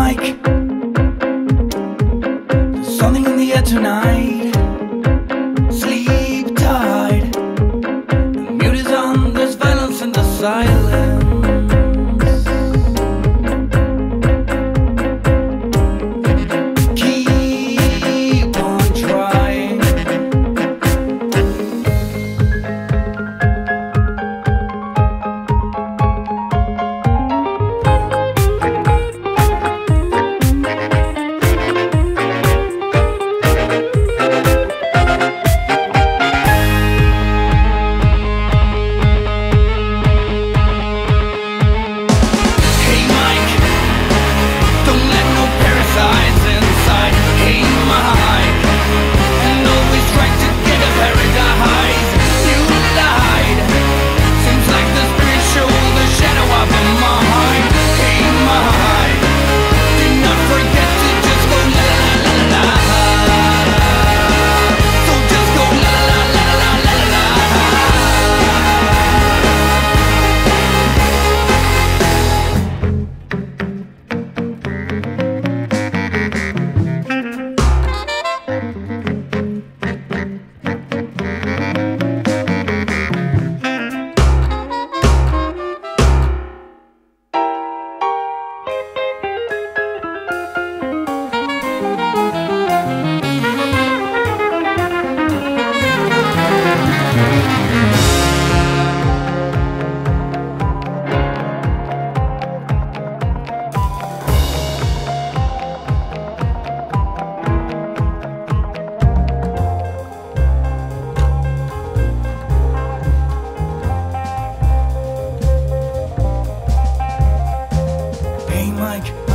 mic. There's something in the air tonight. Sleep tight. The mute is on, there's violence in the silence. Keep on trying.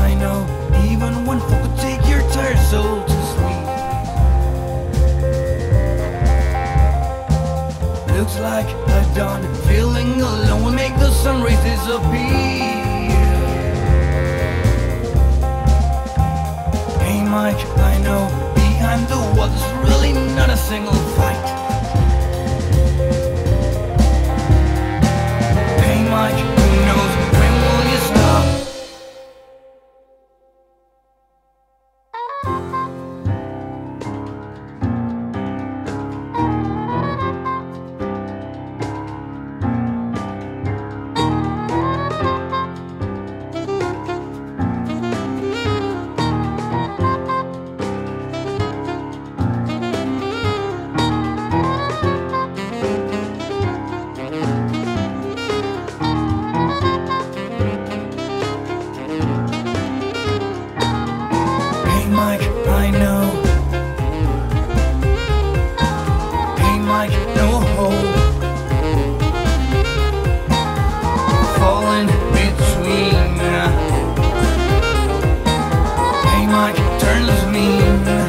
I know, even one foot could take your tired soul to sleep. Looks like the dawn, feeling alone will make the sun rays disappear. Hey Mike, I know, behind the wall there's really not a single fight. Hey Mike, who knows? Turns me